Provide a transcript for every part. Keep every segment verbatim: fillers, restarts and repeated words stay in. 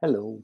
Hello.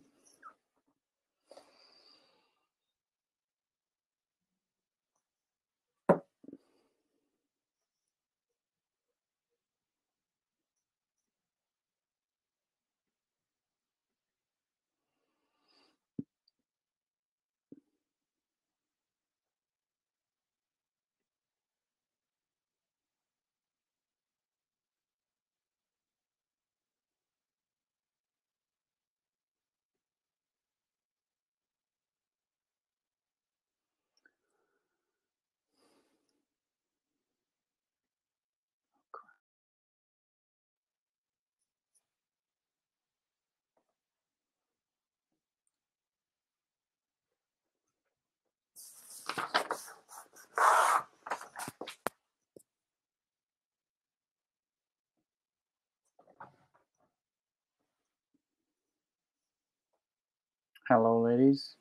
Hello, ladies.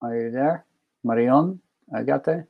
Are you there? Marion, Agate?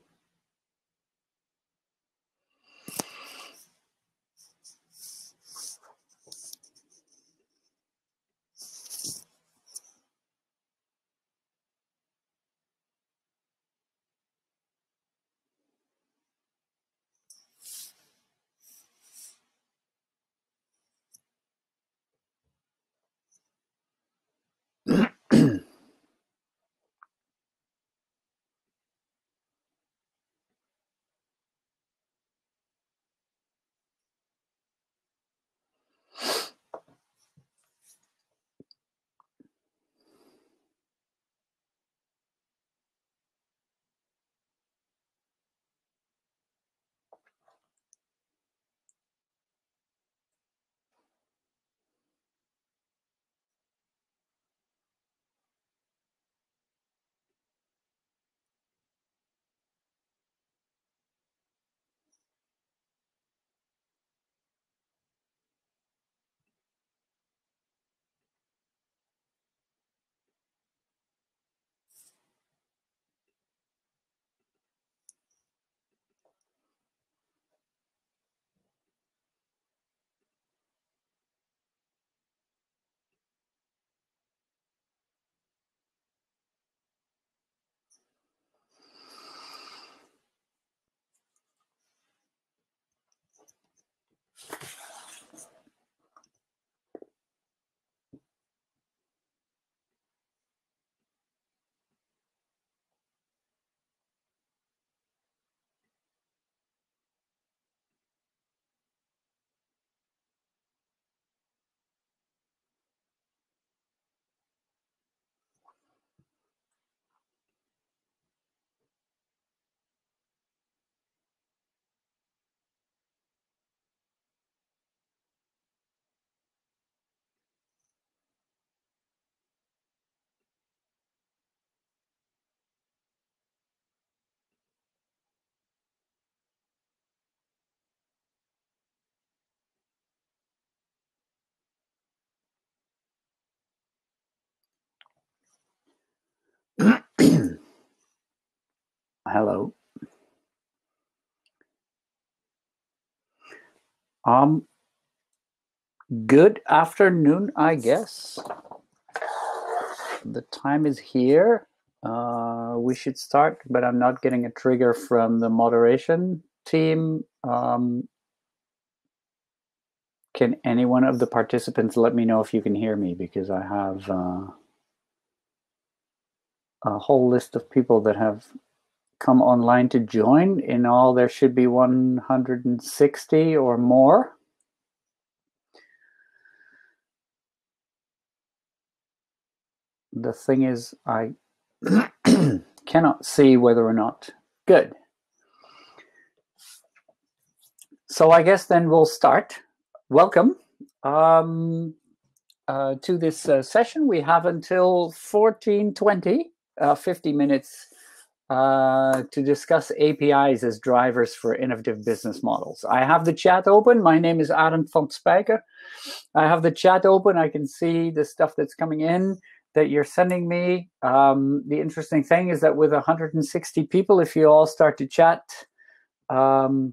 Hello. Um, good afternoon, I guess. The time is here. Uh, we should start, but I'm not getting a trigger from the moderation team. Um, can any one of the participants let me know if you can hear me? Because I have uh, a whole list of people that have come online to join. In all, there should be one hundred sixty or more. The thing is, I cannot see whether or not. Good. So I guess then we'll start. Welcome um, uh, to this uh, session. We have until fourteen twenty, uh, fifty minutes Uh, to discuss A P Is as drivers for innovative business models. I have the chat open. My name is Arent van't Spijker. I have the chat open. I can see the stuff that's coming in that you're sending me. Um, the interesting thing is that with one hundred sixty people, if you all start to chat, um,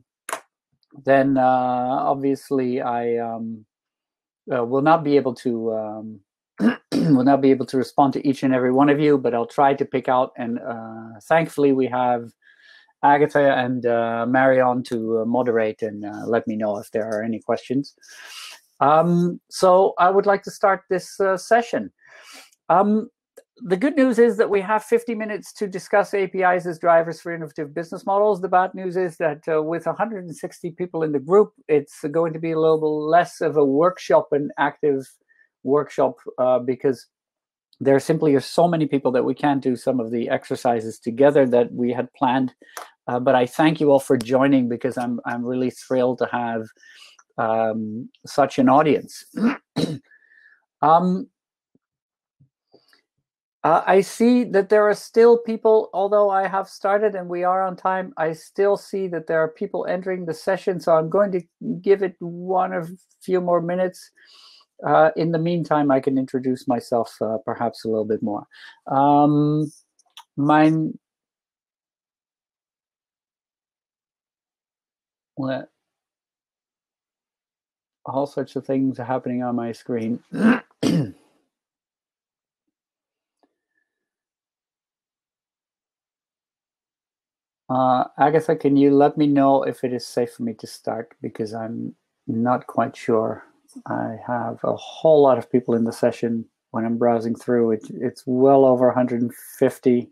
then uh, obviously I um, uh, will not be able to um, will not be able to respond to each and every one of you, but I'll try to pick out. And uh, thankfully, we have Agatha and uh, Marion to uh, moderate and uh, let me know if there are any questions. Um, so I would like to start this uh, session. Um, the good news is that we have fifty minutes to discuss A P Is as drivers for innovative business models. The bad news is that uh, with one hundred sixty people in the group, it's going to be a little less of a workshop, an active workshop, uh, because there simply are so many people that we can't do some of the exercises together that we had planned. Uh, but I thank you all for joining, because I'm, I'm really thrilled to have um, such an audience. um, Uh, I see that there are still people, although I have started and we are on time, I still see that there are people entering the session. So I'm going to give it one or few more minutes. Uh, in the meantime, I can introduce myself uh, perhaps a little bit more. Um, mine. Well, all sorts of things are happening on my screen. Uh, Agatha, can you let me know if it is safe for me to start? Because I'm not quite sure. I have a whole lot of people in the session when I'm browsing through. It, it's well over one hundred fifty.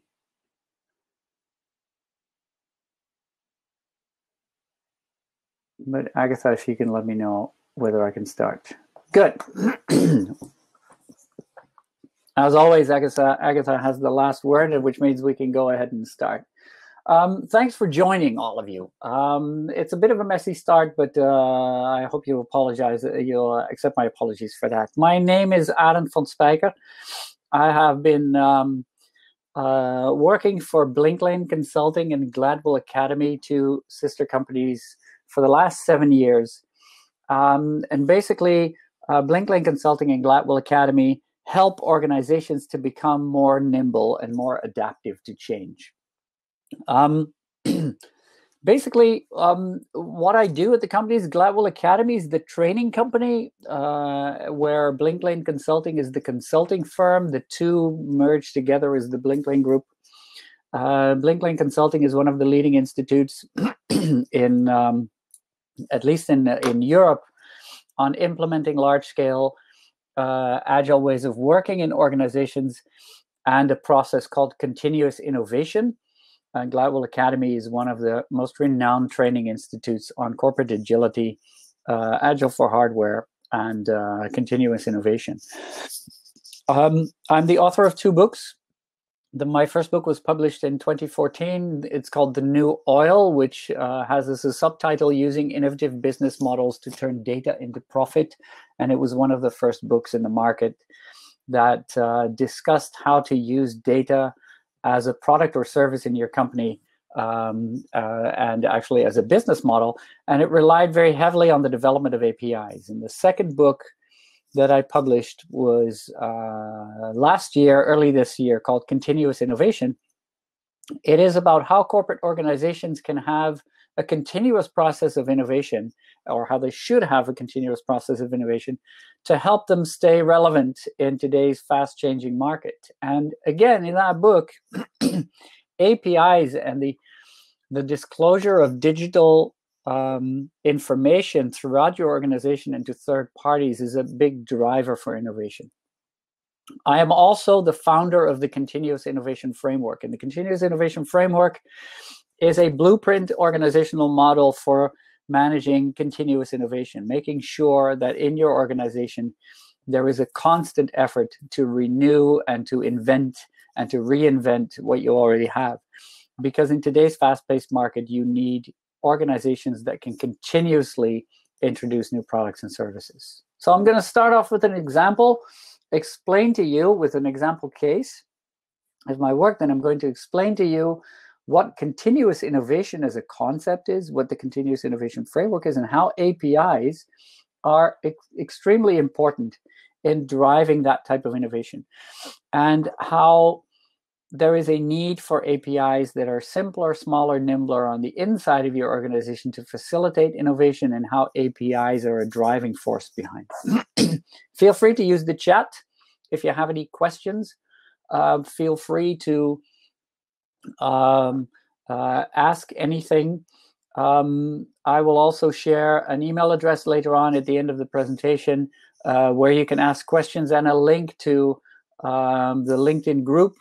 But Agatha, if you can let me know whether I can start. Good. As always, Agatha, Agatha has the last word, which means we can go ahead and start. Um, thanks for joining, all of you. Um, it's a bit of a messy start, but uh, I hope you apologize. You'll accept my apologies for that. My name is Arent van't Spijker. I have been um, uh, working for BlinkLane Consulting and Gladwell Academy, two sister companies, for the last seven years. Um, and basically, uh, BlinkLane Consulting and Gladwell Academy help organizations to become more nimble and more adaptive to change. Um, basically, um, what I do at the company is Gladwell Academy is the training company, uh, where BlinkLane Consulting is the consulting firm. The two merged together is the BlinkLane Group. Uh, BlinkLane Consulting is one of the leading institutes in, um, at least in, in Europe, on implementing large-scale uh, agile ways of working in organizations and a process called continuous innovation. And Gladwell Academy is one of the most renowned training institutes on corporate agility, uh, agile for hardware, and uh, continuous innovation. Um, I'm the author of two books. The, my first book was published in twenty fourteen. It's called The New Oil, which uh, has as a subtitle, Using Innovative Business Models to Turn Data into Profit. And it was one of the first books in the market that uh, discussed how to use data as a product or service in your company, um, uh, and actually as a business model. And it relied very heavily on the development of A P Is. And the second book that I published was uh, last year, early this year, called Continuous Innovation. It is about how corporate organizations can have a continuous process of innovation, or how they should have a continuous process of innovation, to help them stay relevant in today's fast-changing market. And again, in that book, A P Is and the, the disclosure of digital um, information throughout your organization and to third parties is a big driver for innovation. I am also the founder of the Continuous Innovation Framework. And the Continuous Innovation Framework is a blueprint organizational model for managing continuous innovation, making sure that in your organization, there is a constant effort to renew and to invent and to reinvent what you already have. Because in today's fast-paced market, you need organizations that can continuously introduce new products and services. So I'm going to start off with an example, explain to you with an example case of my work. Then I'm going to explain to you what continuous innovation as a concept is, what the continuous innovation framework is, and how A P Is are ex extremely important in driving that type of innovation, and how there is a need for A P Is that are simpler, smaller, nimbler on the inside of your organization to facilitate innovation, and how A P Is are a driving force behind. Feel free to use the chat. If you have any questions, uh, feel free to um, uh, ask anything. Um, I will also share an email address later on at the end of the presentation uh, where you can ask questions, and a link to um, the LinkedIn group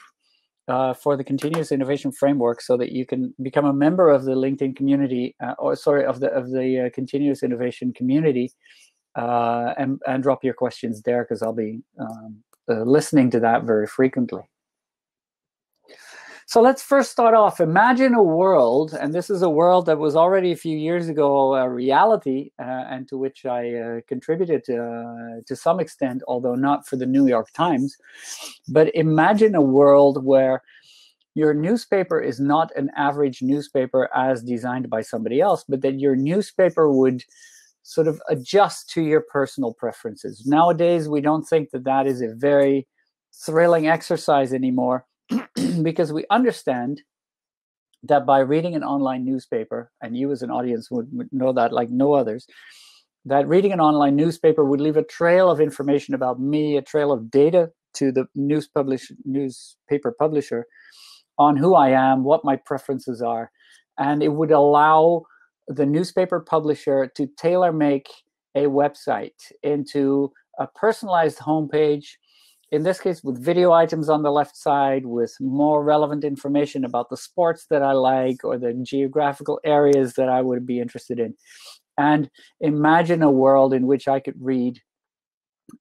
Uh, for the Continuous Innovation Framework, so that you can become a member of the LinkedIn community, uh, or sorry, of the of the uh, Continuous Innovation community, uh, and and drop your questions there, because I'll be um, uh, listening to that very frequently. So let's first start off. Imagine a world, and this is a world that was already a few years ago a reality, uh, and to which I uh, contributed uh, to some extent, although not for the New York Times. But imagine a world where your newspaper is not an average newspaper as designed by somebody else, but that your newspaper would sort of adjust to your personal preferences. Nowadays, we don't think that that is a very thrilling exercise anymore, because we understand that by reading an online newspaper, and you as an audience would, would know that like no others, that reading an online newspaper would leave a trail of information about me, a trail of data to the news publish, newspaper publisher on who I am, what my preferences are. And it would allow the newspaper publisher to tailor-make a website into a personalized homepage, in this case with video items on the left side, with more relevant information about the sports that I like or the geographical areas that I would be interested in. And imagine a world in which I could read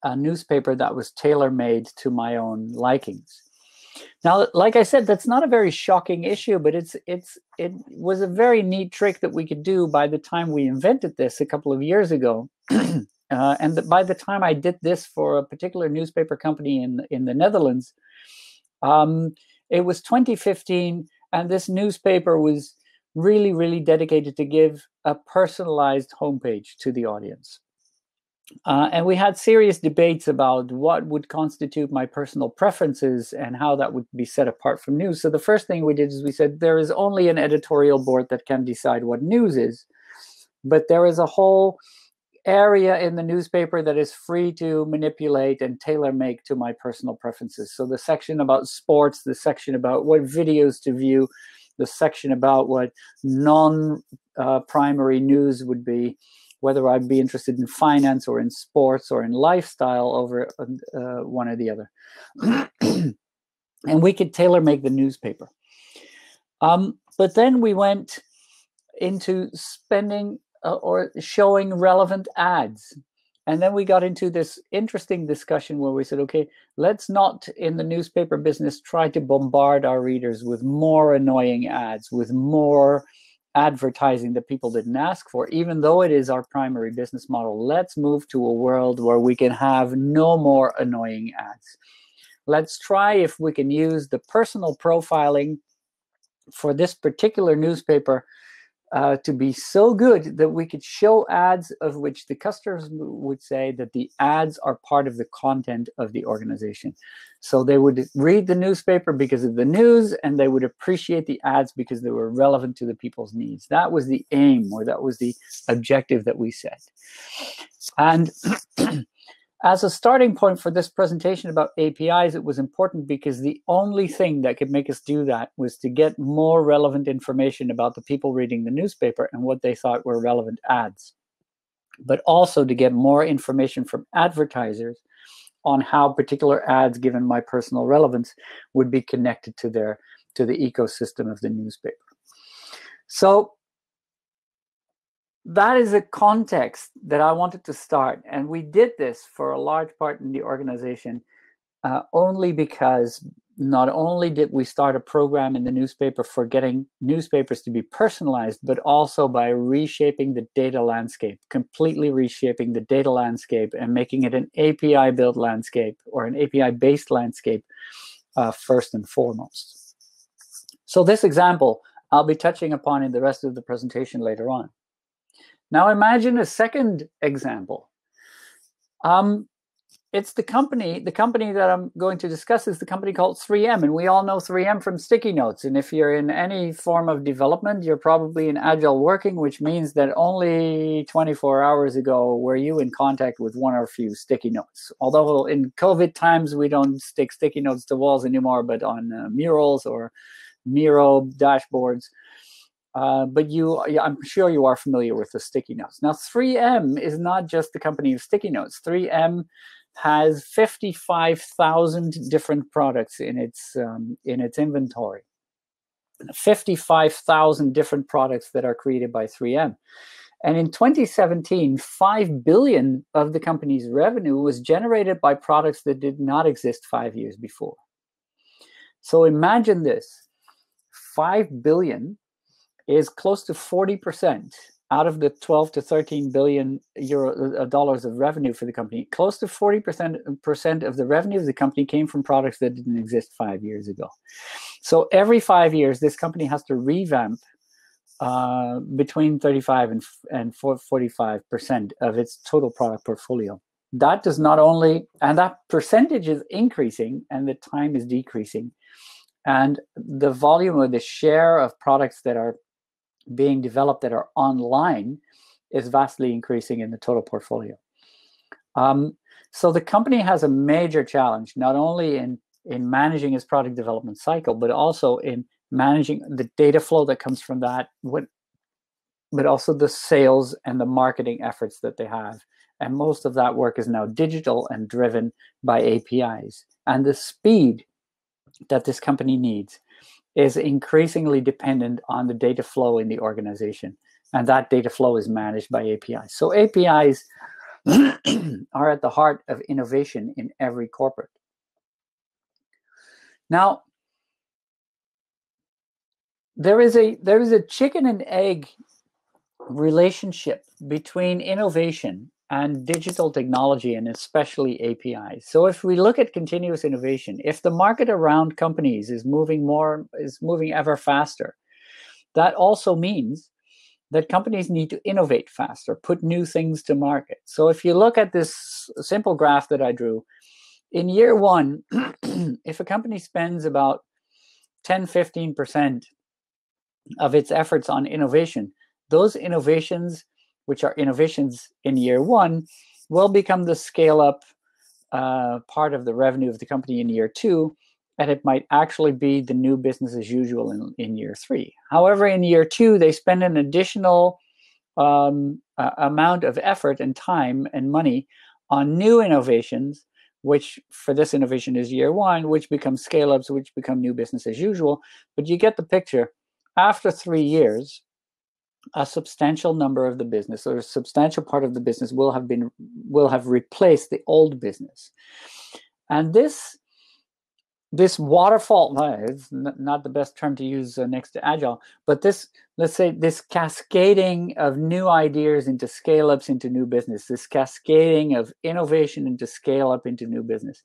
a newspaper that was tailor-made to my own likings. Now, like I said, that's not a very shocking issue, but it's it's it was a very neat trick that we could do by the time we invented this a couple of years ago. Uh, and the, by the time I did this for a particular newspaper company in, in the Netherlands, um, it was twenty fifteen, and this newspaper was really, really dedicated to give a personalized homepage to the audience. Uh, and we had serious debates about what would constitute my personal preferences and how that would be set apart from news. So the first thing we did is we said, there is only an editorial board that can decide what news is, but there is a whole area in the newspaper that is free to manipulate and tailor-make to my personal preferences. So the section about sports, the section about what videos to view, the section about what non-primary uh, news would be, whether I'd be interested in finance or in sports or in lifestyle over uh, one or the other. And we could tailor-make the newspaper. Um, but then we went into spending Uh, or showing relevant ads. And then we got into this interesting discussion where we said, okay, let's not in the newspaper business try to bombard our readers with more annoying ads, with more advertising that people didn't ask for, even though it is our primary business model. Let's move to a world where we can have no more annoying ads. Let's try if we can use the personal profiling for this particular newspaper Uh, to be so good that we could show ads of which the customers would say that the ads are part of the content of the organization. So they would read the newspaper because of the news, and they would appreciate the ads because they were relevant to the people's needs. That was the aim, or that was the objective that we set. And as a starting point for this presentation about A P Is, it was important because the only thing that could make us do that was to get more relevant information about the people reading the newspaper and what they thought were relevant ads, but also to get more information from advertisers on how particular ads, given my personal relevance, would be connected to their to the ecosystem of the newspaper. So that is a context that I wanted to start. And we did this for a large part in the organization uh, only because not only did we start a program in the newspaper for getting newspapers to be personalized, but also by reshaping the data landscape, completely reshaping the data landscape and making it an A P I-built landscape, or an A P I-based landscape uh, first and foremost. So this example I'll be touching upon in the rest of the presentation later on. Now imagine a second example. Um, it's the company, the company that I'm going to discuss is the company called three M, and we all know three M from sticky notes. And if you're in any form of development, you're probably in agile working, which means that only twenty-four hours ago were you in contact with one or a few sticky notes. Although in COVID times, we don't stick sticky notes to walls anymore, but on uh, murals or Miro dashboards. Uh, but you, I'm sure you are familiar with the sticky notes. Now, three M is not just the company of sticky notes. three M has fifty-five thousand different products in its um, in its inventory. fifty-five thousand different products that are created by three M. And in twenty seventeen, five billion dollars of the company's revenue was generated by products that did not exist five years before. So imagine this, five billion dollars is close to forty percent out of the twelve to thirteen billion euro, uh, dollars of revenue for the company. Close to forty percent of the revenue of the company came from products that didn't exist five years ago. So every five years, this company has to revamp uh, between thirty-five and forty-five percent of its total product portfolio. That does not only, and that percentage is increasing and the time is decreasing. And the volume or the share of products that are being developed that are online is vastly increasing in the total portfolio. Um, so the company has a major challenge, not only in, in managing its product development cycle, but also in managing the data flow that comes from that, what, but also the sales and the marketing efforts that they have. And most of that work is now digital and driven by A P Is. And the speed that this company needs is increasingly dependent on the data flow in the organization. And that data flow is managed by A P Is. So A P Is are at the heart of innovation in every corporate. Now, there is a, there is a chicken and egg relationship between innovation and digital technology, and especially A P Is. So if we look at continuous innovation, if the market around companies is moving more, is moving ever faster, that also means that companies need to innovate faster, put new things to market. So if you look at this simple graph that I drew, in year one, if a company spends about ten, fifteen percent of its efforts on innovation, those innovations which are innovations in year one, will become the scale-up uh, part of the revenue of the company in year two, and it might actually be the new business as usual in, in year three. However, in year two, they spend an additional um, uh, amount of effort and time and money on new innovations, which for this innovation is year one, which become scale-ups, which become new business as usual. But you get the picture. After three years, a substantial number of the business or a substantial part of the business will have been will have replaced the old business. And this this waterfall, it's not the best term to use next to agile, but this, let's say this cascading of new ideas into scale-ups into new business, this cascading of innovation into scale-up into new business,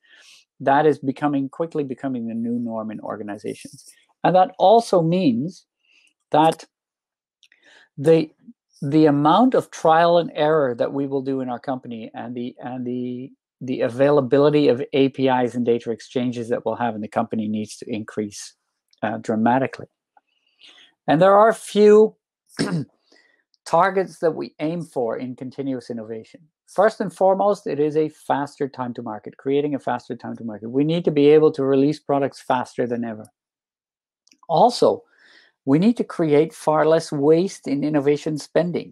that is becoming quickly becoming the new norm in organizations. And that also means that The, the amount of trial and error that we will do in our company and the and the the availability of A P Is and data exchanges that we'll have in the company needs to increase uh, dramatically. And there are a few targets that we aim for in continuous innovation. First and foremost, it is a faster time to market, creating a faster time to market. We need to be able to release products faster than ever. Also, we need to create far less waste in innovation spending.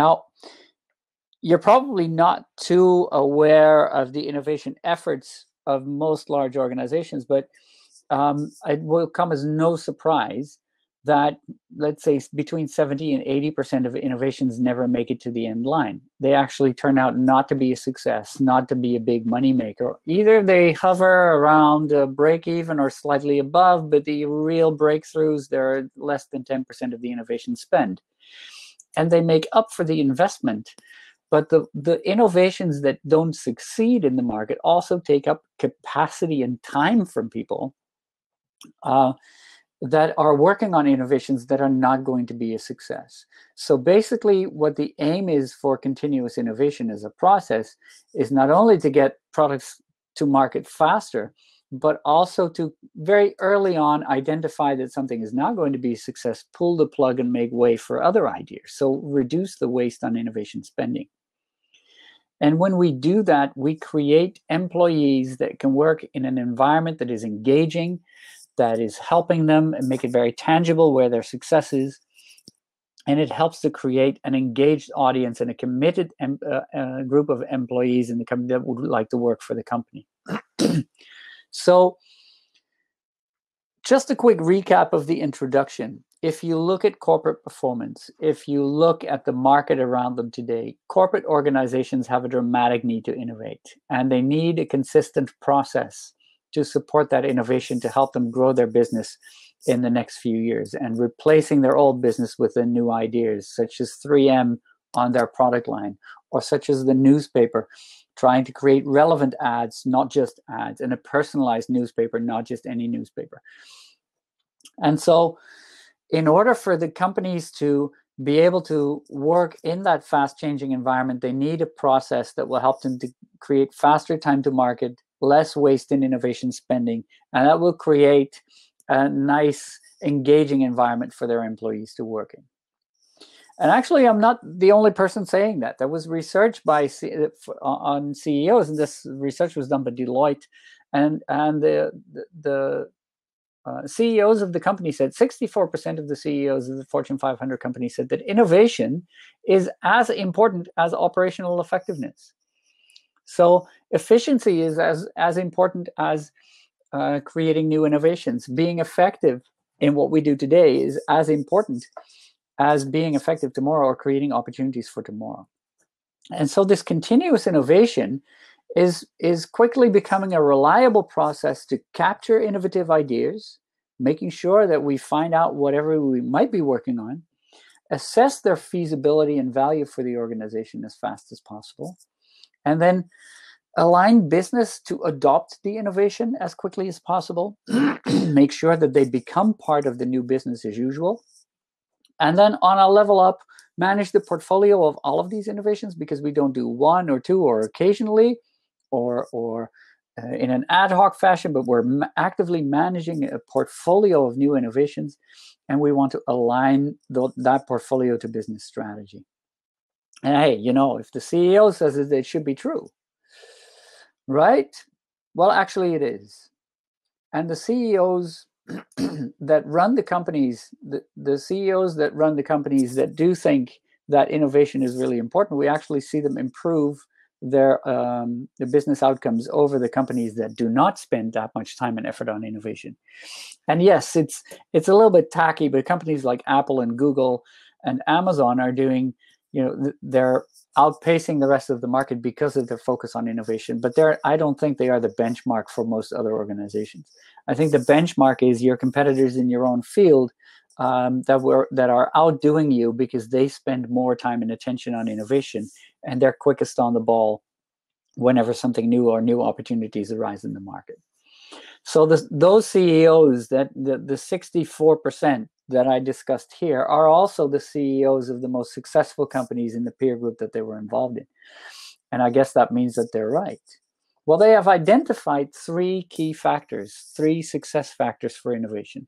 Now, you're probably not too aware of the innovation efforts of most large organizations, but um, it will come as no surprise that, let's say, between seventy and eighty percent of innovations never make it to the end line. They actually turn out not to be a success, not to be a big moneymaker. Either they hover around uh, break even or slightly above, but the real breakthroughs, they're less than ten percent of the innovation spend. And they make up for the investment. But the, the innovations that don't succeed in the market also take up capacity and time from people. Uh, that are working on innovations that are not going to be a success. So basically what the aim is for continuous innovation as a process is not only to get products to market faster, but also to very early on identify that something is not going to be a success, pull the plug and make way for other ideas. So reduce the waste on innovation spending. And when we do that, we create employees that can work in an environment that is engaging, that is helping them and make it very tangible where their success is. And it helps to create an engaged audience and a committed em uh, uh, group of employees in the company that would like to work for the company. So just a quick recap of the introduction. If you look at corporate performance, if you look at the market around them today, corporate organizations have a dramatic need to innovate, and they need a consistent process to support that innovation to help them grow their business in the next few years, and replacing their old business with the new ideas, such as three M on their product line, or such as the newspaper, trying to create relevant ads, not just ads, and a personalized newspaper, not just any newspaper. And so in order for the companies to be able to work in that fast changing environment, they need a process that will help them to create faster time to market, less waste in innovation spending, and that will create a nice engaging environment for their employees to work in. And actually, I'm not the only person saying that. There was research by C on C E Os, and this research was done by Deloitte, and and the the uh, C E Os of the company said sixty-four percent of the C E Os of the Fortune five hundred companies said that innovation is as important as operational effectiveness. So efficiency is as as important as uh, creating new innovations. Being effective in what we do today is as important as being effective tomorrow or creating opportunities for tomorrow. And so this continuous innovation is, is quickly becoming a reliable process to capture innovative ideas, making sure that we find out whatever we might be working on, assess their feasibility and value for the organization as fast as possible, and then align business to adopt the innovation as quickly as possible, make sure that they become part of the new business as usual, and then on a level up, manage the portfolio of all of these innovations, because we don't do one or two or occasionally or, or uh, in an ad hoc fashion, but we're ma actively managing a portfolio of new innovations, and we want to align th that portfolio to business strategy. And hey, you know, if the C E O says it, it should be true, right? Well, actually it is. And the C E Os that run the companies, the, the C E Os that run the companies that do think that innovation is really important, we actually see them improve their, um, their business outcomes over the companies that do not spend that much time and effort on innovation. And yes, it's, it's a little bit tacky, but companies like Apple and Google and Amazon are doing, you know, they're outpacing the rest of the market because of their focus on innovation. But they're, I don't think they are the benchmark for most other organizations. I think the benchmark is your competitors in your own field um, that, were, that are outdoing you because they spend more time and attention on innovation, and they're quickest on the ball whenever something new or new opportunities arise in the market. So this, those C E Os, that the sixty-four percent that I discussed here, are also the C E Os of the most successful companies in the peer group that they were involved in. And I guess that means that they're right. Well, they have identified three key factors, three success factors for innovation.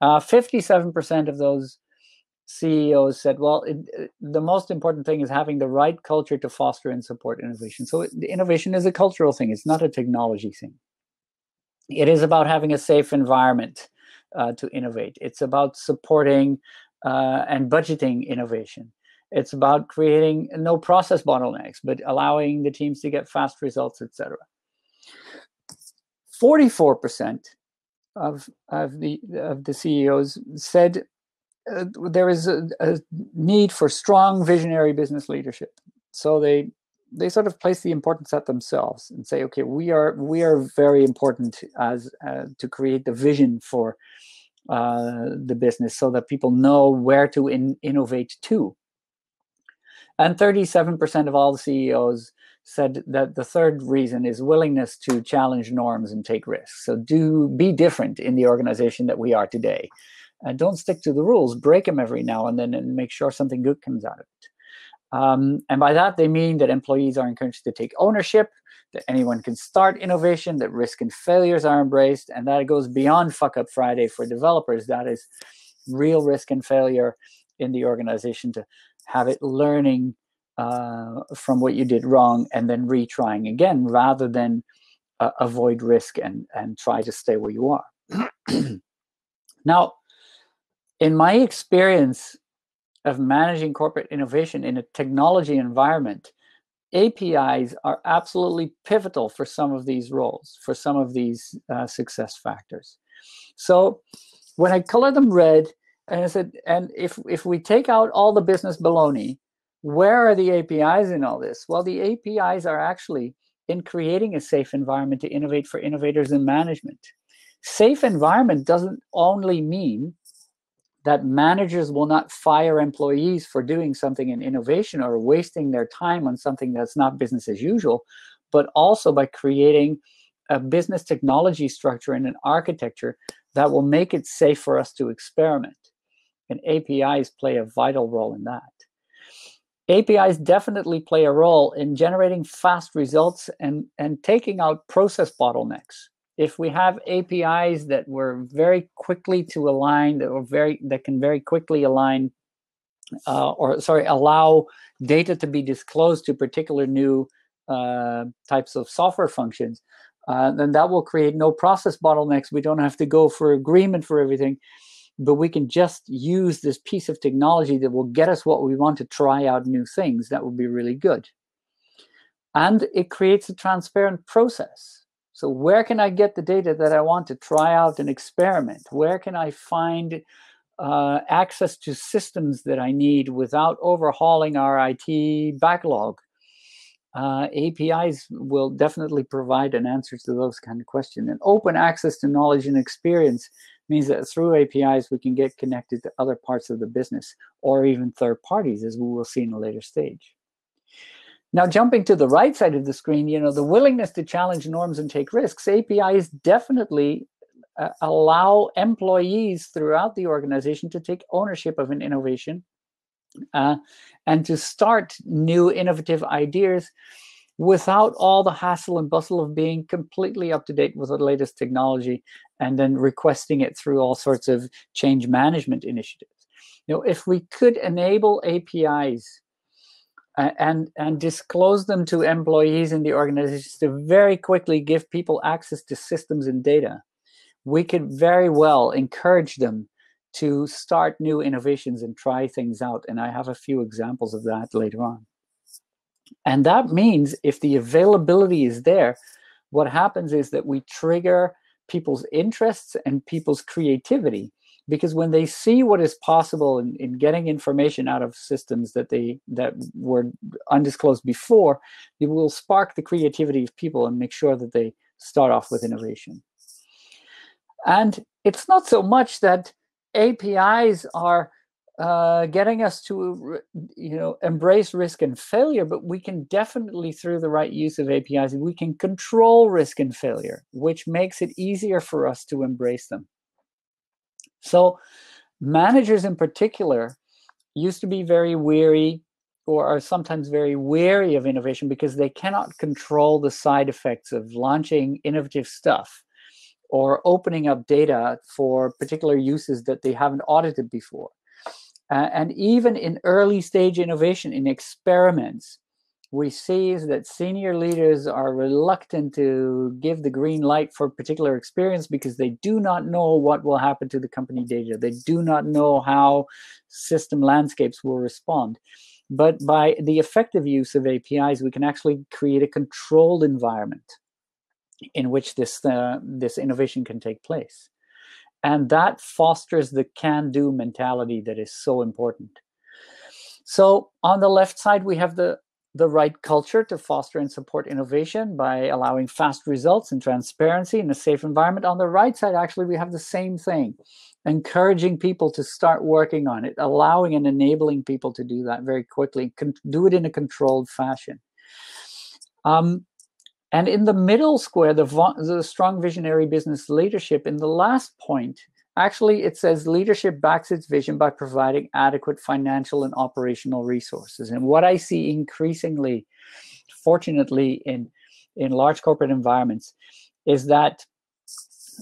Uh, fifty-seven percent of those C E Os said, well, it, it, the most important thing is having the right culture to foster and support innovation. So it, innovation is a cultural thing. It's not a technology thing. It is about having a safe environment uh, to innovate. It's about supporting uh, and budgeting innovation. It's about creating no process bottlenecks, but allowing the teams to get fast results, et cetera. forty-four percent of, of, the, of the C E Os said uh, there is a, a need for strong visionary business leadership. So they They sort of place the importance at themselves and say, okay, we are we are very important as uh, to create the vision for uh, the business so that people know where to in innovate to. And thirty-seven percent of all the C E Os said that the third reason is willingness to challenge norms and take risks. So do be different in the organization that we are today. Uh, don't stick to the rules, break them every now and then and make sure something good comes out of it. Um, and by that, they mean that employees are encouraged to take ownership, that anyone can start innovation, that risk and failures are embraced, and that it goes beyond Fuck Up Friday for developers. That is real risk and failure in the organization, to have it learning uh, from what you did wrong and then retrying again, rather than uh, avoid risk and, and try to stay where you are. Now, in my experience of managing corporate innovation in a technology environment, A P Is are absolutely pivotal for some of these roles, for some of these uh, success factors. So when I color them red, and I said, and if, if we take out all the business baloney, where are the A P Is in all this? Well, the A P Is are actually in creating a safe environment to innovate for innovators and management. Safe environment doesn't only mean that managers will not fire employees for doing something in innovation or wasting their time on something that's not business as usual, but also by creating a business technology structure and an architecture that will make it safe for us to experiment. And A P Is play a vital role in that. A P Is definitely play a role in generating fast results and, and taking out process bottlenecks. If we have A P Is that were very quickly to align, that, were very, that can very quickly align, uh, or sorry, allow data to be disclosed to particular new uh, types of software functions, uh, then that will create no process bottlenecks. We don't have to go for agreement for everything, but we can just use this piece of technology that will get us what we want to try out new things. That would be really good. And it creates a transparent process. So where can I get the data that I want to try out and experiment? Where can I find uh, access to systems that I need without overhauling our I T backlog? Uh, A P Is will definitely provide an answer to those kind of questions. And open access to knowledge and experience means that through A P Is, we can get connected to other parts of the business or even third parties, as we will see in a later stage. Now, jumping to the right side of the screen, you know, the willingness to challenge norms and take risks, A P Is definitely uh, allow employees throughout the organization to take ownership of an innovation uh, and to start new innovative ideas without all the hassle and bustle of being completely up to date with the latest technology and then requesting it through all sorts of change management initiatives. You know, if we could enable A P Is And, and disclose them to employees in the organizations to very quickly give people access to systems and data, we could very well encourage them to start new innovations and try things out. And I have a few examples of that later on. And that means if the availability is there, what happens is that we trigger people's interests and people's creativity. Because when they see what is possible in, in getting information out of systems that they that were undisclosed before, it will spark the creativity of people and make sure that they start off with innovation. And it's not so much that A P Is are uh, getting us to you know embrace risk and failure, but we can definitely, through the right use of A P Is, we can control risk and failure, which makes it easier for us to embrace them. So managers in particular used to be very weary or are sometimes very wary of innovation because they cannot control the side effects of launching innovative stuff or opening up data for particular uses that they haven't audited before. Uh, and even in early stage innovation, in experiments, we see is that senior leaders are reluctant to give the green light for particular experience because they do not know what will happen to the company data. They do not know how system landscapes will respond. But by the effective use of A P Is, we can actually create a controlled environment in which this, uh, this innovation can take place. And that fosters the can-do mentality that is so important. So on the left side, we have the the right culture to foster and support innovation by allowing fast results and transparency in a safe environment. On the right side, actually, we have the same thing, encouraging people to start working on it, allowing and enabling people to do that very quickly, do it in a controlled fashion. Um, and in the middle square, the, the strong visionary business leadership, in the last point, actually, it says leadership backs its vision by providing adequate financial and operational resources. And what I see increasingly, fortunately, in, in large corporate environments is that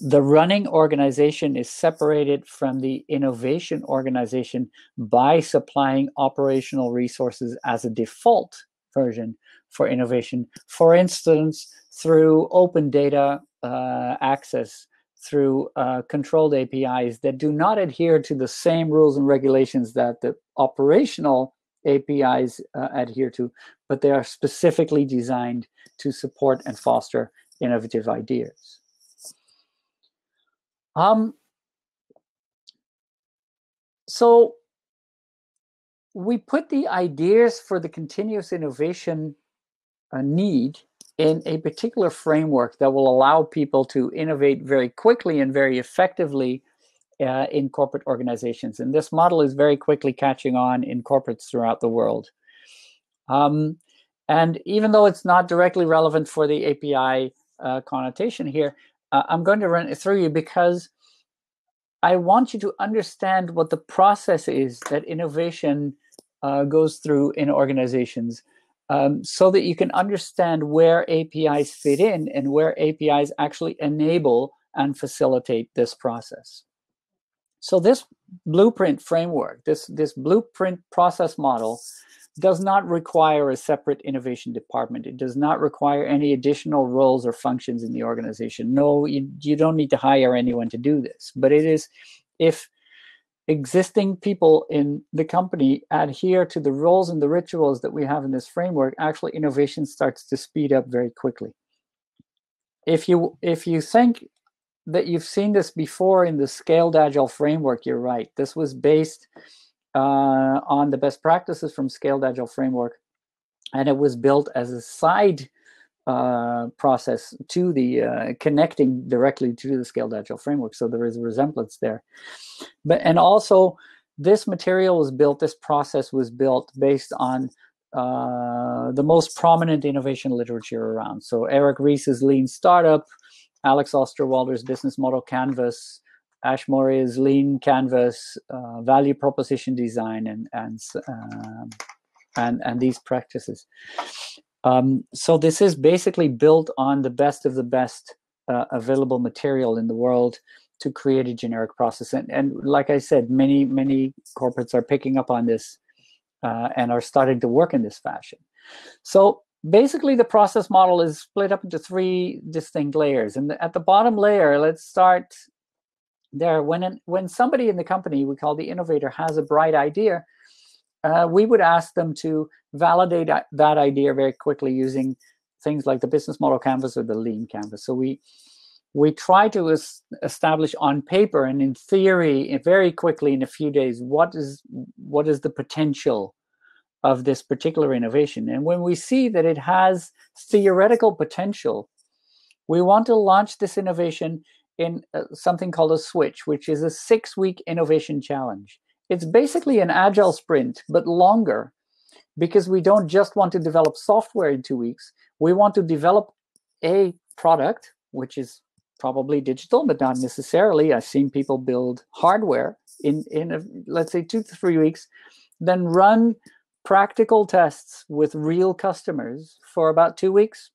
the running organization is separated from the innovation organization by supplying operational resources as a default version for innovation. For instance, through open data uh, access, through uh, controlled A P Is that do not adhere to the same rules and regulations that the operational A P Is uh, adhere to, but they are specifically designed to support and foster innovative ideas. Um, so we put the ideas for the continuous innovation uh, need in a particular framework that will allow people to innovate very quickly and very effectively uh, in corporate organizations. And this model is very quickly catching on in corporates throughout the world. Um, and even though it's not directly relevant for the A P I uh, connotation here, uh, I'm going to run it through you because I want you to understand what the process is that innovation uh, goes through in organizations. Um, so that you can understand where A P Is fit in and where A P Is actually enable and facilitate this process. So this blueprint framework, this, this blueprint process model does not require a separate innovation department. It does not require any additional roles or functions in the organization. No, you, you don't need to hire anyone to do this, but it is if existing people in the company adhere to the roles and the rituals that we have in this framework, actually innovation starts to speed up very quickly. If you, if you think that you've seen this before in the scaled agile framework, you're right. This was based uh, on the best practices from scaled agile framework, and it was built as a side uh, process to the uh, connecting directly to the scaled agile framework. So there is a resemblance there. But, and also this material was built, this process was built based on uh, the most prominent innovation literature around. So Eric Ries's Lean Startup, Alex Osterwalder's Business Model Canvas, Ash Morey's Lean Canvas, uh, Value Proposition Design, and, and, uh, and, and these practices. Um, so this is basically built on the best of the best uh, available material in the world to create a generic process. And, and like I said, many, many corporates are picking up on this uh, and are starting to work in this fashion. So basically the process model is split up into three distinct layers. And at the bottom layer, let's start there. When, an, when somebody in the company we call the innovator has a bright idea, Uh, we would ask them to validate that idea very quickly using things like the business model canvas or the lean canvas. So we we try to es establish on paper and in theory very quickly in a few days what is what is the potential of this particular innovation. And when we see that it has theoretical potential, we want to launch this innovation in uh, something called a switch, which is a six-week innovation challenge. It's basically an agile sprint, but longer, because we don't just want to develop software in two weeks. We want to develop a product, which is probably digital, but not necessarily. I've seen people build hardware in, in a, let's say, two to three weeks, then run practical tests with real customers for about two weeks,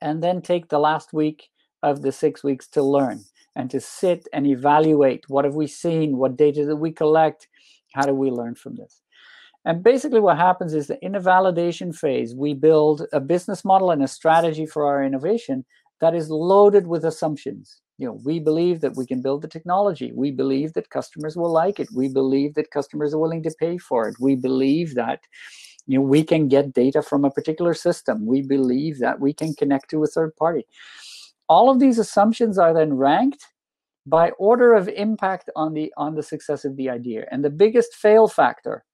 and then take the last week of the six weeks to learn and to sit and evaluate what have we seen, what data did we collect, how do we learn from this. And basically what happens is that in a validation phase, we build a business model and a strategy for our innovation that is loaded with assumptions. You know, we believe that we can build the technology. We believe that customers will like it. We believe that customers are willing to pay for it. We believe that you know, we can get data from a particular system. We believe that we can connect to a third party. All of these assumptions are then ranked by order of impact on the, on the success of the idea. And the biggest fail factor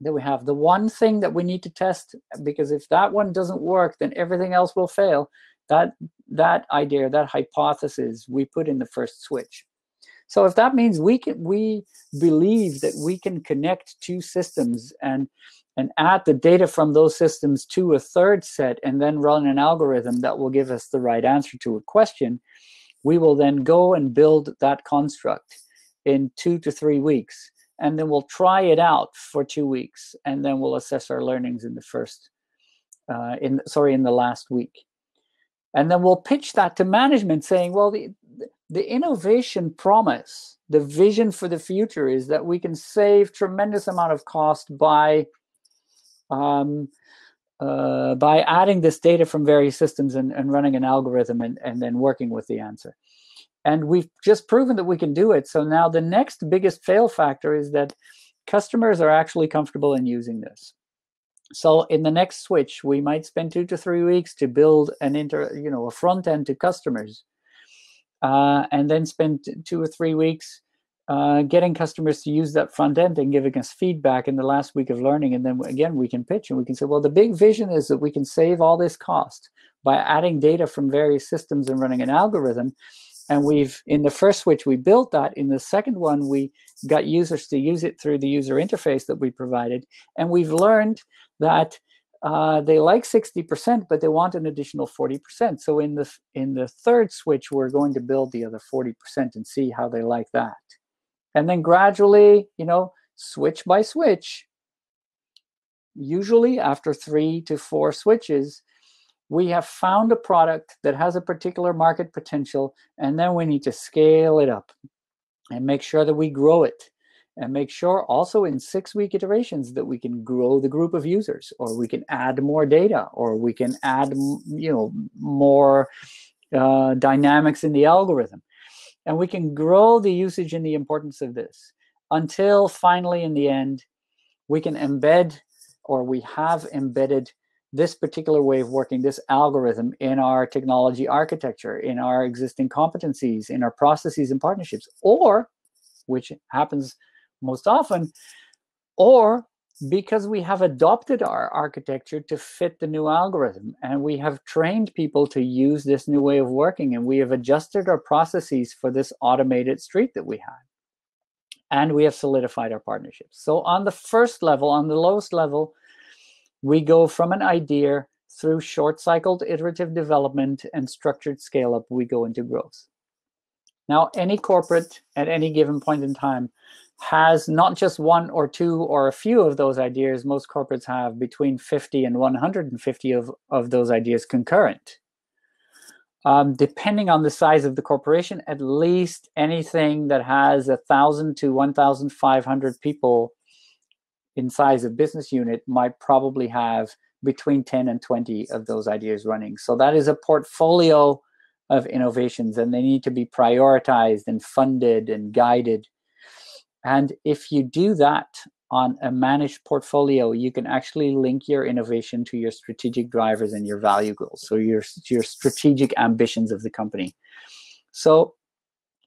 that we have, the one thing that we need to test, because if that one doesn't work, then everything else will fail, that, that idea, that hypothesis we put in the first switch. So if that means we, can, we believe that we can connect two systems and and add the data from those systems to a third set and then run an algorithm that will give us the right answer to a question, we will then go and build that construct in two to three weeks. And then we'll try it out for two weeks. And then we'll assess our learnings in the first, uh, in sorry, in the last week. And then we'll pitch that to management saying, well, the, the innovation promise, the vision for the future is that we can save tremendous amount of cost by um, uh, by adding this data from various systems and, and running an algorithm and, and then working with the answer. And we've just proven that we can do it. So now the next biggest fail factor is that customers are actually comfortable in using this. So in the next switch, we might spend two to three weeks to build an inter, you know, a front end to customers, uh, and then spend two or three weeks uh, getting customers to use that front end and giving us feedback in the last week of learning. And then again, we can pitch and we can say, well, the big vision is that we can save all this cost by adding data from various systems and running an algorithm. And we've, in the first switch, we built that. In the second one, we got users to use it through the user interface that we provided. And we've learned that uh, they like sixty percent, but they want an additional forty percent. So in the, in the third switch, we're going to build the other forty percent and see how they like that. And then gradually, you know, switch by switch, usually after three to four switches, we have found a product that has a particular market potential, and then we need to scale it up and make sure that we grow it and make sure also in six-week iterations that we can grow the group of users, or we can add more data, or we can add, you know, more uh, dynamics in the algorithm. And we can grow the usage and the importance of this until finally in the end, we can embed, or we have embedded, this particular way of working, this algorithm in our technology architecture, in our existing competencies, in our processes and partnerships, or, which happens most often, or because we have adopted our architecture to fit the new algorithm and we have trained people to use this new way of working and we have adjusted our processes for this automated street that we had. And we have solidified our partnerships. So on the first level, on the lowest level, we go from an idea through short-cycled iterative development and structured scale-up, we go into growth. Now, any corporate at any given point in time has not just one or two or a few of those ideas. Most corporates have between fifty and one hundred fifty of, of those ideas concurrent. Um, depending on the size of the corporation, at least anything that has one thousand to one thousand five hundred people in size of business unit might probably have between ten and twenty of those ideas running. So that is a portfolio of innovations, and they need to be prioritized and funded and guided. And if you do that on a managed portfolio, you can actually link your innovation to your strategic drivers and your value goals, so your, your strategic ambitions of the company. So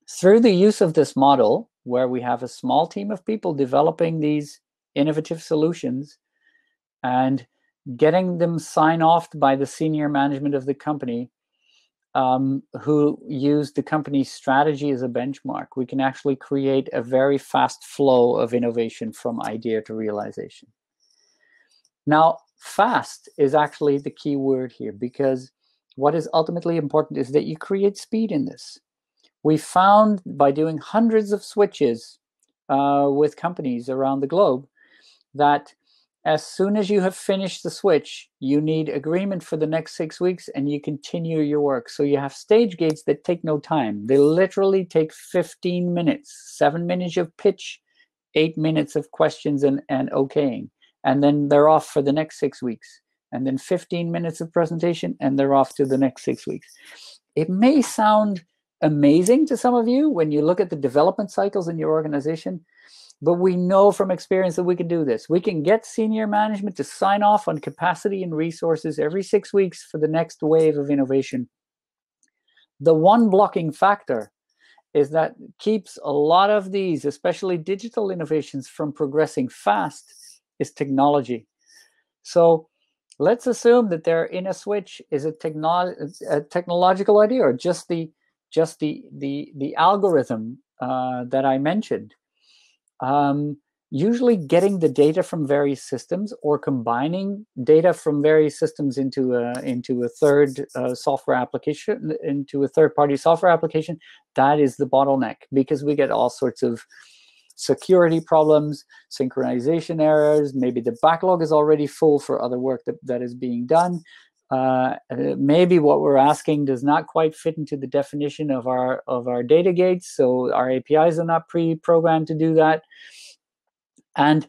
through the use of this model, where we have a small team of people developing these innovative solutions and getting them signed off by the senior management of the company, um, who use the company's strategy as a benchmark, we can actually create a very fast flow of innovation from idea to realization. Now, fast is actually the key word here, because what is ultimately important is that you create speed in this. We found by doing hundreds of switches uh, with companies around the globe, that as soon as you have finished the switch, you need agreement for the next six weeks and you continue your work. So you have stage gates that take no time. They literally take fifteen minutes, seven minutes of pitch, eight minutes of questions and, and okaying. And then they're off for the next six weeks. And then fifteen minutes of presentation and they're off to the next six weeks. It may sound amazing to some of you when you look at the development cycles in your organization, but we know from experience that we can do this. We can get senior management to sign off on capacity and resources every six weeks for the next wave of innovation. The one blocking factor is that keeps a lot of these, especially digital innovations, from progressing fast is technology. So let's assume that their inner switch is a, technolo a technological idea, or just the, just the, the, the algorithm uh, that I mentioned. Um, usually getting the data from various systems or combining data from various systems into a, into a third uh, software application, into a third-party software application, that is the bottleneck, because we get all sorts of security problems, synchronization errors, maybe the backlog is already full for other work that, that is being done. Uh, maybe what we're asking does not quite fit into the definition of our, of our data gates, so our A P Is are not pre-programmed to do that. And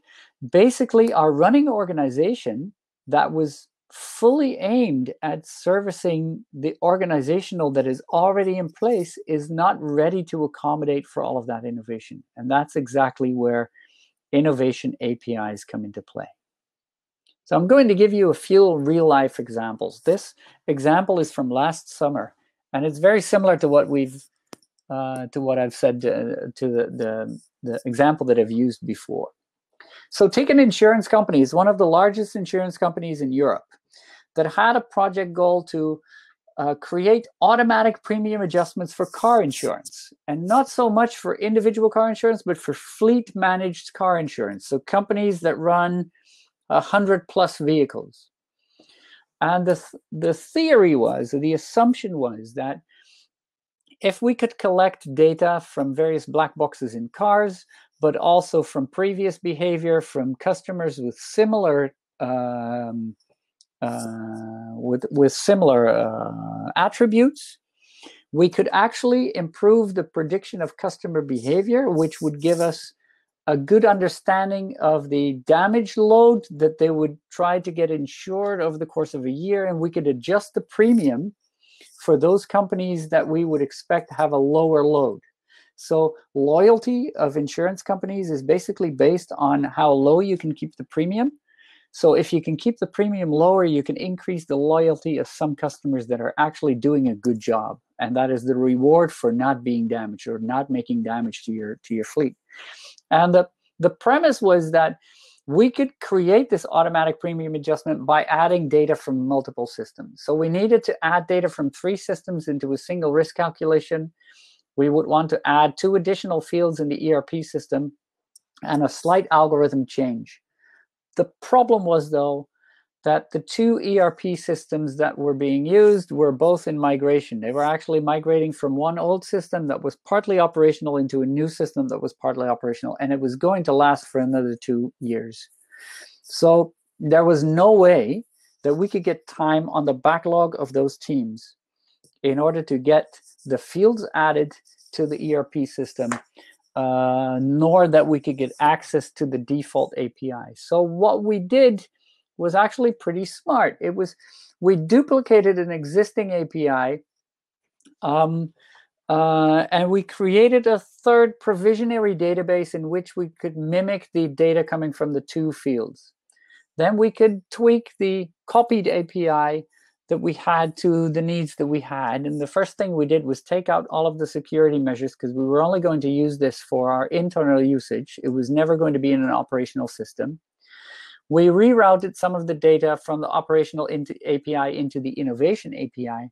basically, our running organization that was fully aimed at servicing the organizational that is already in place is not ready to accommodate for all of that innovation. And that's exactly where innovation A P Is come into play. So I'm going to give you a few real-life examples. This example is from last summer, and it's very similar to what we've uh, to what I've said uh, to the, the the example that I've used before. So take an insurance company. It's one of the largest insurance companies in Europe that had a project goal to uh, create automatic premium adjustments for car insurance, and not so much for individual car insurance, but for fleet managed car insurance. So companies that run a hundred plus vehicles. And the, th the theory was, or the assumption was, that if we could collect data from various black boxes in cars, but also from previous behavior from customers with similar um, uh, with with similar uh, attributes, we could actually improve the prediction of customer behavior, which would give us a good understanding of the damage load that they would try to get insured over the course of a year, and we could adjust the premium for those companies that we would expect to have a lower load. So loyalty of insurance companies is basically based on how low you can keep the premium. So if you can keep the premium lower, you can increase the loyalty of some customers that are actually doing a good job. And that is the reward for not being damaged or not making damage to your, to your fleet. And the, the premise was that we could create this automatic premium adjustment by adding data from multiple systems. So we needed to add data from three systems into a single risk calculation. We would want to add two additional fields in the E R P system and a slight algorithm change. The problem was, though, that the two E R P systems that were being used were both in migration. They were actually migrating from one old system that was partly operational into a new system that was partly operational, and it was going to last for another two years. So there was no way that we could get time on the backlog of those teams in order to get the fields added to the E R P system, uh, nor that we could get access to the default A P I. So what we did was actually pretty smart. It was, we duplicated an existing A P I, um, uh, and we created a third provisionary database in which we could mimic the data coming from the two fields. Then we could tweak the copied A P I that we had to the needs that we had. And the first thing we did was take out all of the security measures, because we were only going to use this for our internal usage. It was never going to be in an operational system. We rerouted some of the data from the operational into A P I into the innovation A P I.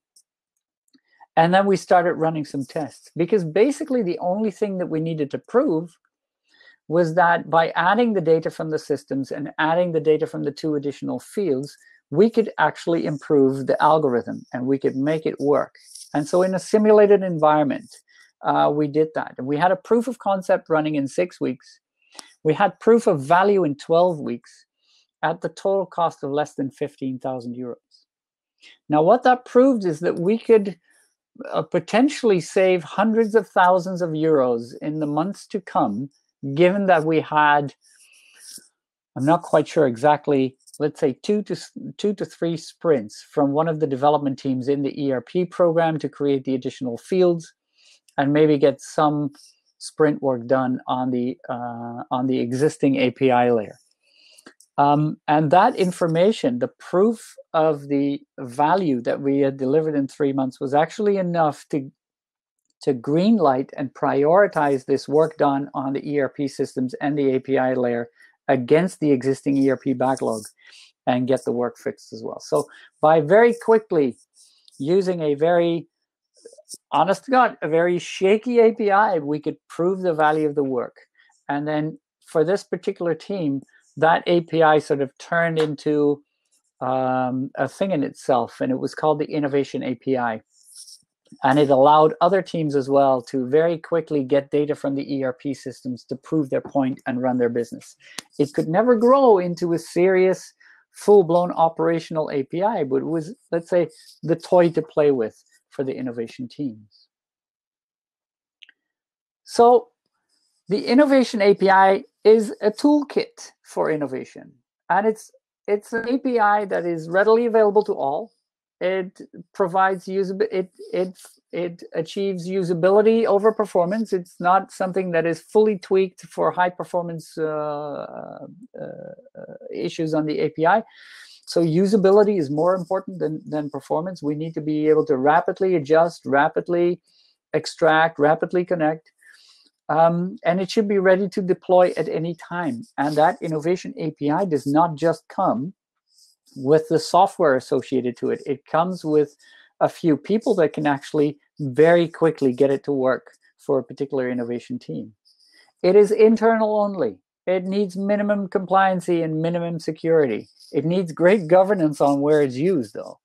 And then we started running some tests, because basically the only thing that we needed to prove was that by adding the data from the systems and adding the data from the two additional fields, we could actually improve the algorithm and we could make it work. And so in a simulated environment, uh, we did that. And we had a proof of concept running in six weeks. We had proof of value in twelve weeks. At the total cost of less than fifteen thousand euros. Now, what that proved is that we could uh, potentially save hundreds of thousands of euros in the months to come, given that we had, I'm not quite sure exactly, let's say two to, two to three sprints from one of the development teams in the E R P program to create the additional fields and maybe get some sprint work done on the, uh, on the existing A P I layer. Um, and that information, the proof of the value that we had delivered in three months, was actually enough to, to green light and prioritize this work done on the E R P systems and the A P I layer against the existing E R P backlog and get the work fixed as well. So by very quickly using a very, honest to God, a very shaky A P I, we could prove the value of the work. And then for this particular team, that A P I sort of turned into um, a thing in itself, and it was called the Innovation A P I. And it allowed other teams as well to very quickly get data from the E R P systems to prove their point and run their business. It could never grow into a serious, full-blown operational A P I, but it was, let's say, the toy to play with for the innovation teams. So the Innovation A P I is a toolkit for innovation. And it's, it's an A P I that is readily available to all. It provides usability, it, it, it achieves usability over performance. It's not something that is fully tweaked for high performance uh, uh, issues on the A P I. So usability is more important than, than performance. We need to be able to rapidly adjust, rapidly extract, rapidly connect. Um, and it should be ready to deploy at any time. And that Innovation A P I does not just come with the software associated to it. It comes with a few people that can actually very quickly get it to work for a particular innovation team. It is internal only. It needs minimum compliancy and minimum security. It needs great governance on where it's used, though,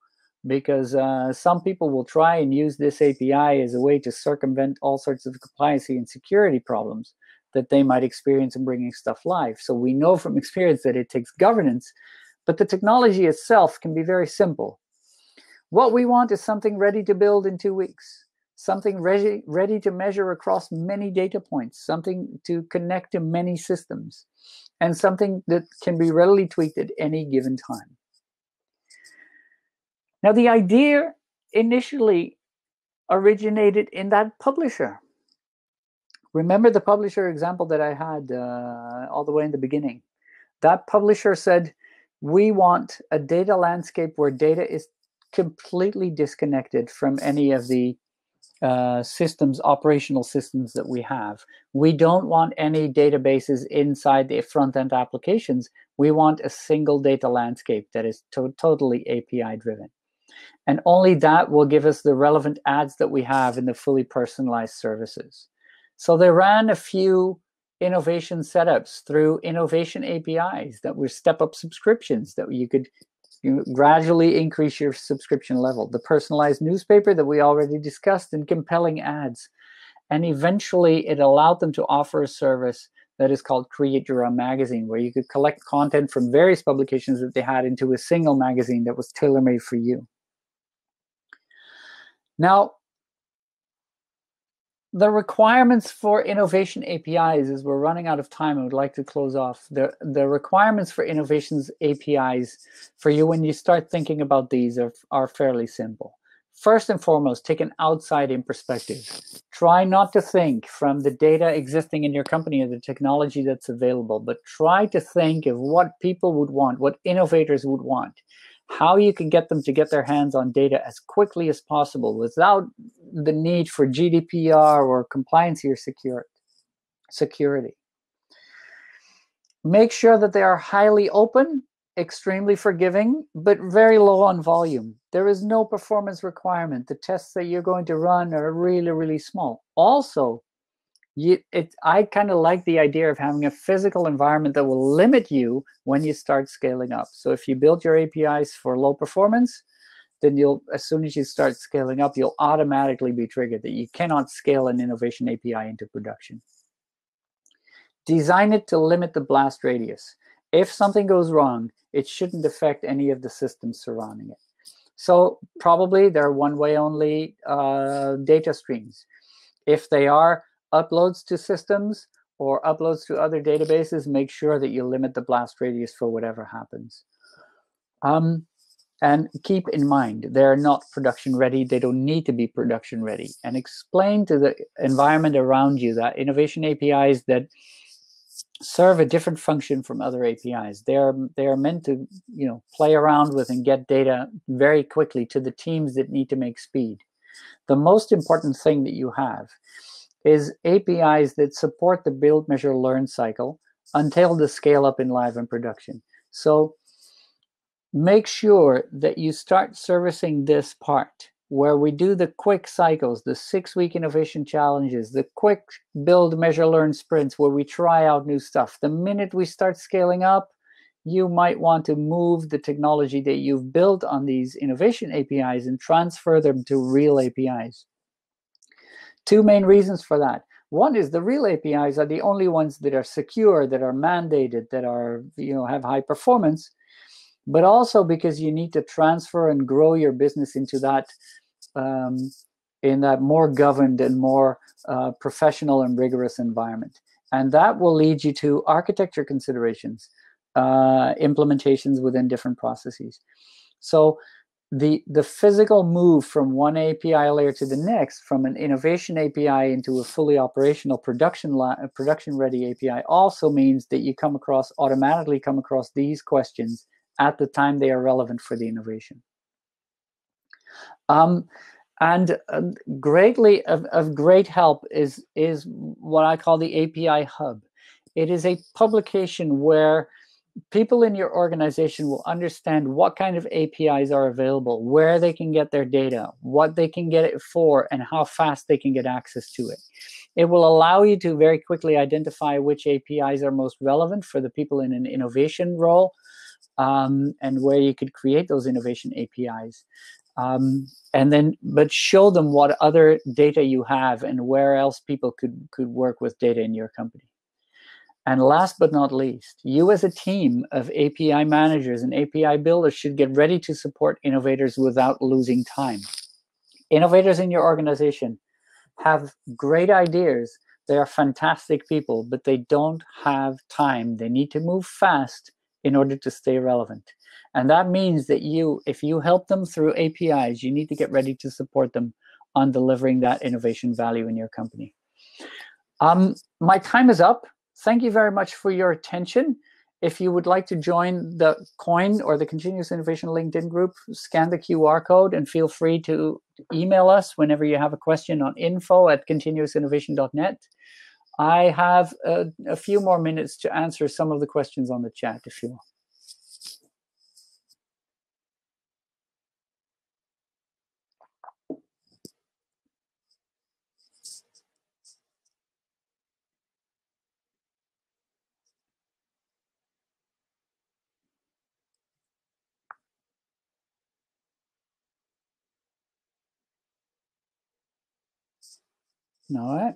because uh, some people will try and use this A P I as a way to circumvent all sorts of compliancy and security problems that they might experience in bringing stuff live. So we know from experience that it takes governance. But the technology itself can be very simple. What we want is something ready to build in two weeks, something ready, ready to measure across many data points, something to connect to many systems, and something that can be readily tweaked at any given time. Now, the idea initially originated in that publisher. Remember the publisher example that I had uh, all the way in the beginning? That publisher said, we want a data landscape where data is completely disconnected from any of the uh, systems, operational systems that we have. We don't want any databases inside the front-end applications. We want a single data landscape that is to totally A P I-driven. And only that will give us the relevant ads that we have in the fully personalized services. So they ran a few innovation setups through innovation A P Is that were step-up subscriptions that you could you know, gradually increase your subscription level, the personalized newspaper that we already discussed, and compelling ads. And eventually it allowed them to offer a service that is called Create Your Own Magazine, where you could collect content from various publications that they had into a single magazine that was tailor-made for you. Now, the requirements for innovation A P Is, as we're running out of time, I would like to close off. The, the requirements for innovations A P Is for you when you start thinking about these are, are fairly simple. First and foremost, take an outside-in perspective. Try not to think from the data existing in your company or the technology that's available, but try to think of what people would want, what innovators would want, how you can get them to get their hands on data as quickly as possible without the need for G D P R or compliance or secure, security. Make sure that they are highly open, extremely forgiving, but very low on volume. There is no performance requirement. The tests that you're going to run are really, really small. Also, you, it, I kind of like the idea of having a physical environment that will limit you when you start scaling up. So if you build your A P Is for low performance, then you'll, as soon as you start scaling up, you'll automatically be triggered that you cannot scale an innovation A P I into production. Design it to limit the blast radius. If something goes wrong, it shouldn't affect any of the systems surrounding it. So probably there are one-way only uh, data streams. If they are uploads to systems or uploads to other databases, make sure that you limit the blast radius for whatever happens. Um, and keep in mind, they're not production ready. They don't need to be production ready. And explain to the environment around you that innovation A P Is that serve a different function from other A P Is. They are, they are meant to you know, play around with and get data very quickly to the teams that need to make speed. The most important thing that you have is A P Is that support the build, measure, learn cycle until the scale up in live and production. So make sure that you start servicing this part where we do the quick cycles, the six-week innovation challenges, the quick build, measure, learn sprints where we try out new stuff. The minute we start scaling up, you might want to move the technology that you've built on these innovation A P Is and transfer them to real A P Is. Two main reasons for that. One is the real A P Is are the only ones that are secure, that are mandated, that are, you know, have high performance, but also because you need to transfer and grow your business into that, um, in that more governed and more uh, professional and rigorous environment. And that will lead you to architecture considerations, Uh, implementations within different processes. So the, the physical move from one A P I layer to the next, from an innovation A P I into a fully operational production production-ready A P I, also means that you come across, automatically come across these questions at the time they are relevant for the innovation. Um, and uh, greatly, of, of great help is, is what I call the A P I Hub. It is a publication where people in your organization will understand what kind of A P Is are available, where they can get their data, what they can get it for, and how fast they can get access to it. It will allow you to very quickly identify which A P Is are most relevant for the people in an innovation role, um, and where you could create those innovation A P Is. Um, and then, but show them what other data you have and where else people could, could work with data in your company. And last but not least, you as a team of A P I managers and A P I builders should get ready to support innovators without losing time. Innovators in your organization have great ideas. They are fantastic people, but they don't have time. They need to move fast in order to stay relevant. And that means that you, if you help them through A P Is, you need to get ready to support them on delivering that innovation value in your company. Um, my time is up. Thank you very much for your attention. If you would like to join the COIN or the Continuous Innovation LinkedIn group, scan the Q R code and feel free to email us whenever you have a question on info at continuous innovation dot net. I have a, a few more minutes to answer some of the questions on the chat if you want. All right.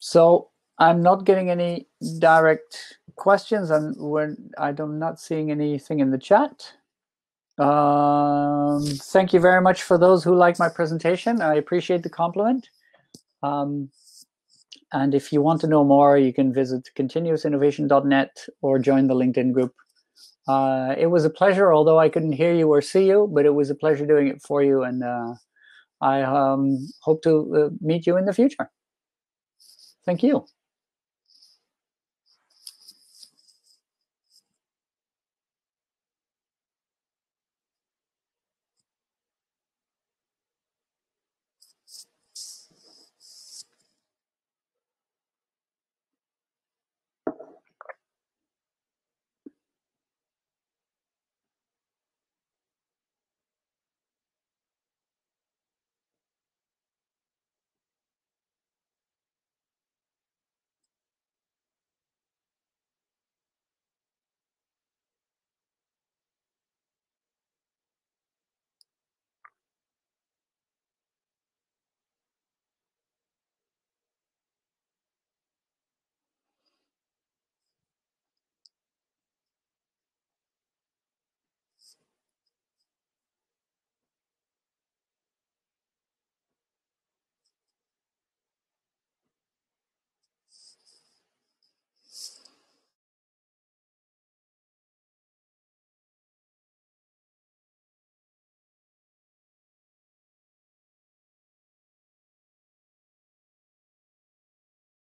So I'm not getting any direct questions, and we're, I'm not seeing anything in the chat. Um, thank you very much for those who like my presentation. I appreciate the compliment. Um, And if you want to know more, you can visit continuous innovation dot net or join the LinkedIn group. Uh, it was a pleasure, although I couldn't hear you or see you, but it was a pleasure doing it for you. And uh, I um, hope to uh, meet you in the future. Thank you.